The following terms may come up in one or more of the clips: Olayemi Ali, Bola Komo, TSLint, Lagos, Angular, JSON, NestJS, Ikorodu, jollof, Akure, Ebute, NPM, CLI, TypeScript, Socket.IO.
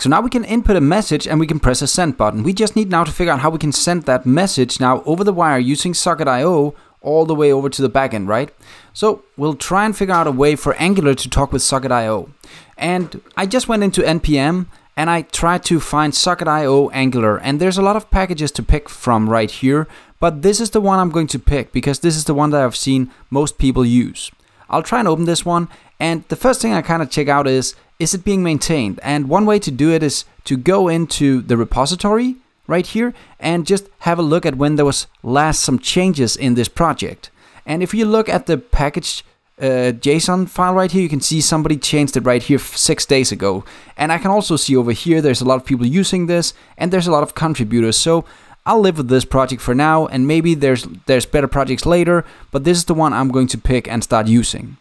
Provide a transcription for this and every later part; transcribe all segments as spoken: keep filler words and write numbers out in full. So now we can input a message and we can press a send button. We just need now to figure out how we can send that message now over the wire using Socket dot I O all the way over to the backend, right? So we'll try and figure out a way for Angular to talk with Socket dot I O. And I just went into N P M and I tried to find Socket dot I O Angular. And there's a lot of packages to pick from right here, but this is the one I'm going to pick because this is the one that I've seen most people use. I'll try and open this one, and the first thing I kind of check out is, is it being maintained? And one way to do it is to go into the repository right here and just have a look at when there was last some changes in this project. And if you look at the package uh, JSON file right here, you can see somebody changed it right here six days ago. And I can also see over here there's a lot of people using this and there's a lot of contributors. So I'll live with this project for now, and maybe there's there's better projects later, but this is the one I'm going to pick and start using.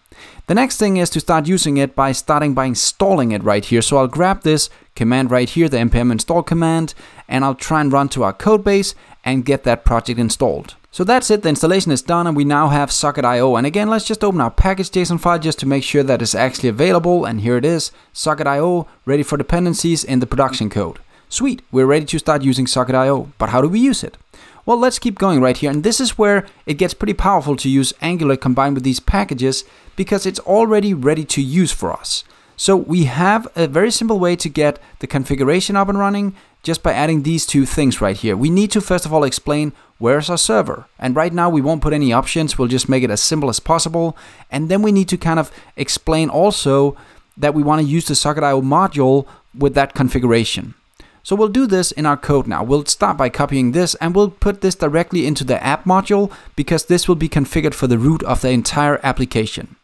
The next thing is to start using it by starting by installing it right here. So I'll grab this command right here, the N P M install command, and I'll try and run to our code base and get that project installed. So that's it, the installation is done and we now have Socket dot I O. And again, let's just open our package.json file just to make sure that it's actually available, and here it is, Socket dot I O, ready for dependencies in the production code. Sweet, we're ready to start using Socket dot I O, but how do we use it? Well, let's keep going right here, and this is where it gets pretty powerful to use Angular combined with these packages, because it's already ready to use for us. So we have a very simple way to get the configuration up and running just by adding these two things right here. We need to first of all explain where's our server, and right now we won't put any options, we'll just make it as simple as possible, and then we need to kind of explain also that we want to use the Socket dot I O module with that configuration. So we'll do this in our code now. We'll start by copying this and we'll put this directly into the app module because this will be configured for the root of the entire application.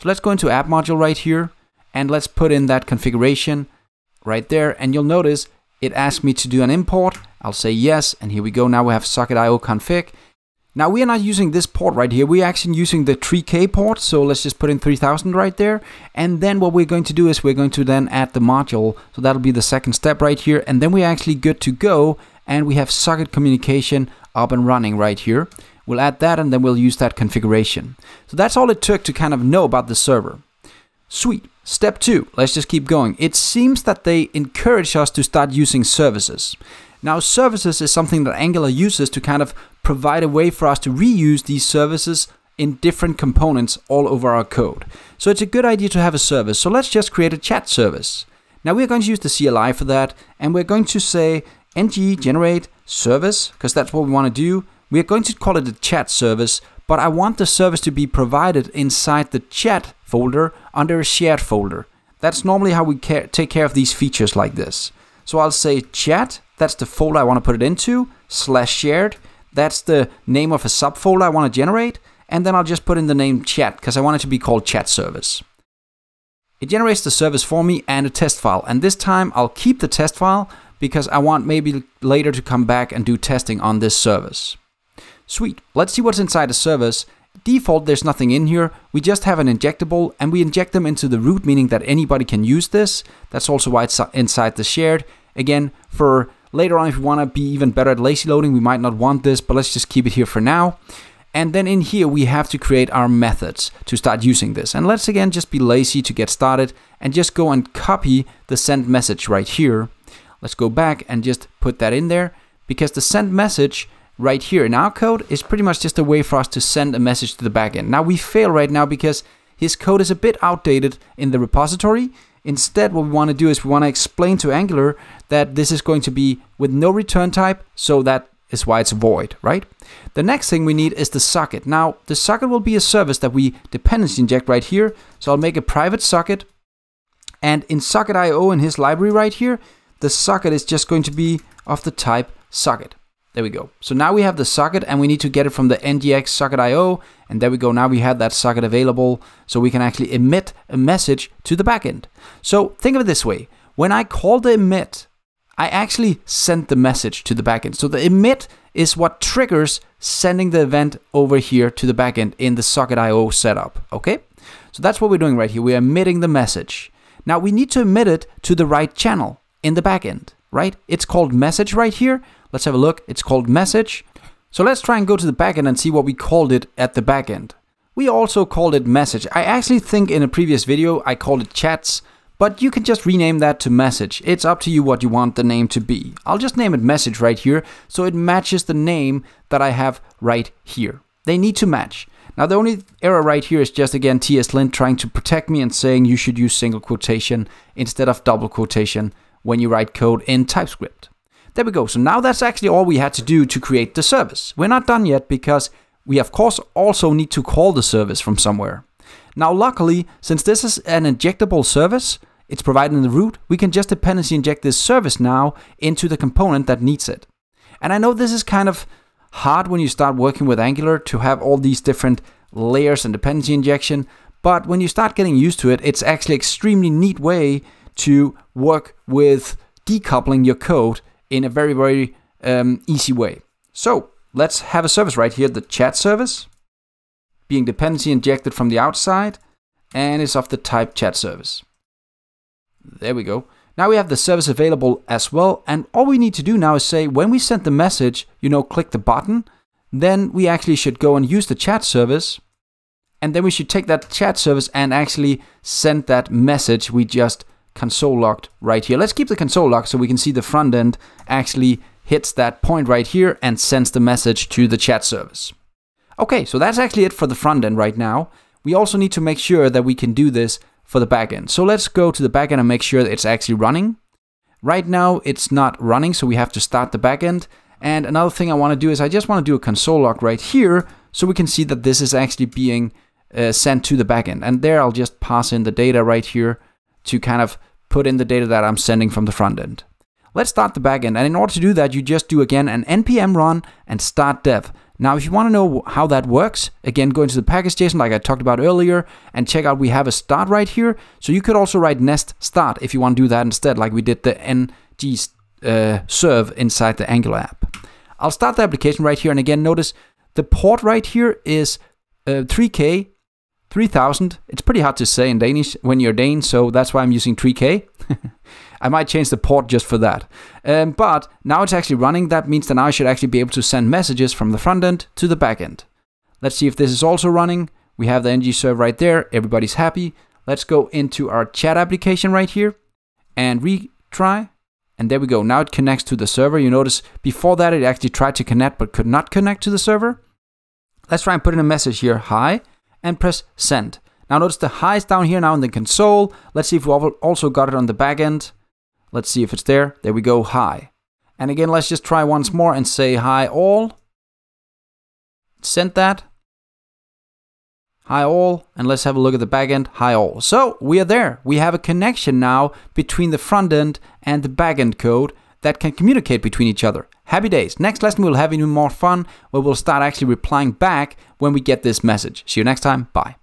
So let's go into app module right here and let's put in that configuration right there, and you'll notice it asks me to do an import. I'll say yes, and here we go. Now we have Socket dot I O config. Now we are not using this port right here, we're actually using the three K port, so let's just put in three thousand right there, and then what we're going to do is we're going to then add the module, so that'll be the second step right here, and then we're actually good to go, and we have socket communication up and running right here. We'll add that and then we'll use that configuration. So that's all it took to kind of know about the server. Sweet. Step two, let's just keep going. It seems that they encourage us to start using services. Now services is something that Angular uses to kind of provide a way for us to reuse these services in different components all over our code. So it's a good idea to have a service. So let's just create a chat service. Now we're going to use the C L I for that, and we're going to say ng generate service, because that's what we want to do. We're going to call it a chat service, but I want the service to be provided inside the chat folder under a shared folder. That's normally how we take care of these features like this. So I'll say chat, that's the folder I want to put it into, slash shared, that's the name of a subfolder I want to generate, and then I'll just put in the name chat because I want it to be called chat service. It generates the service for me and a test file, and this time I'll keep the test file because I want maybe later to come back and do testing on this service. Sweet, let's see what's inside the service. Default, there's nothing in here, we just have an injectable and we inject them into the root, meaning that anybody can use this. That's also why it's inside the shared. Again, for later on, if we want to be even better at lazy loading, we might not want this, but let's just keep it here for now. And then in here, we have to create our methods to start using this. And let's again just be lazy to get started and just go and copy the send message right here. Let's go back and just put that in there, because the send message right here in our code is pretty much just a way for us to send a message to the backend. Now we fail right now because his code is a bit outdated in the repository. Instead, what we want to do is we want to explain to Angular that this is going to be with no return type, so that is why it's void, right? The next thing we need is the socket. Now, the socket will be a service that we dependency inject right here. So I'll make a private socket, and in Socket dot I O in his library right here, the socket is just going to be of the type socket. There we go. So now we have the socket and we need to get it from the N D X Socket dot I O, and there we go. Now we have that socket available, so we can actually emit a message to the backend. So think of it this way. When I call the emit, I actually sent the message to the backend. So the emit is what triggers sending the event over here to the backend in the Socket dot I O setup, okay? So that's what we're doing right here. We're emitting the message. Now we need to emit it to the right channel in the backend, right? It's called message right here. Let's have a look. It's called message. So let's try and go to the backend and see what we called it at the backend. We also called it message. I actually think in a previous video I called it chats, But you can just rename that to message. It's up to you what you want the name to be. I'll just name it message right here, so it matches the name that I have right here. They need to match. Now the only error right here is just again TSLint trying to protect me and saying you should use single quotation instead of double quotation when you write code in TypeScript. There we go. So now that's actually all we had to do to create the service. We're not done yet because we of course also need to call the service from somewhere. Now luckily, since this is an injectable service, it's provided in the root, we can just dependency inject this service now into the component that needs it. And I know this is kind of hard when you start working with Angular to have all these different layers and dependency injection, but when you start getting used to it, it's actually an extremely neat way to work with decoupling your code in a very, very um, easy way. So let's have a service right here, the chat service, being dependency injected from the outside, and it's of the type chat service. There we go. Now we have the service available as well, and all we need to do now is say when we send the message, you know, click the button, then we actually should go and use the chat service, and then we should take that chat service and actually send that message we just console logged right here. Let's keep the console log so we can see the front end actually hits that point right here and sends the message to the chat service. Okay, so that's actually it for the front end right now. We also need to make sure that we can do this for the backend. So let's go to the backend and make sure that it's actually running. Right now it's not running, so we have to start the backend. And another thing I want to do is I just want to do a console log right here so we can see that this is actually being uh, sent to the backend. And there I'll just pass in the data right here to kind of put in the data that I'm sending from the front end. Let's start the backend, and in order to do that you just do again an N P M run and start dev. Now if you want to know how that works, again go into the package.json like I talked about earlier and check out we have a start right here. So you could also write nest start if you want to do that instead, like we did the ng uh, serve inside the Angular app. I'll start the application right here, and again notice the port right here is uh, three K, three thousand. It's pretty hard to say in Danish when you're Dane, so that's why I'm using three K. I might change the port just for that. Um, but now it's actually running. That means that now I should actually be able to send messages from the front end to the back end. Let's see if this is also running. We have the ng serve right there. Everybody's happy. Let's go into our chat application right here and retry. And there we go. Now it connects to the server. You notice before that it actually tried to connect but could not connect to the server. Let's try and put in a message here, hi, and press send. Now notice the hi is down here now in the console. Let's see if we also got it on the back end. Let's see if it's there. There we go, hi. And again, let's just try once more and say hi all. Send that. Hi all. And let's have a look at the back end. Hi all. So we are there. We have a connection now between the front end and the back end code that can communicate between each other. Happy days. Next lesson we'll have even more fun where we'll start actually replying back when we get this message. See you next time. Bye.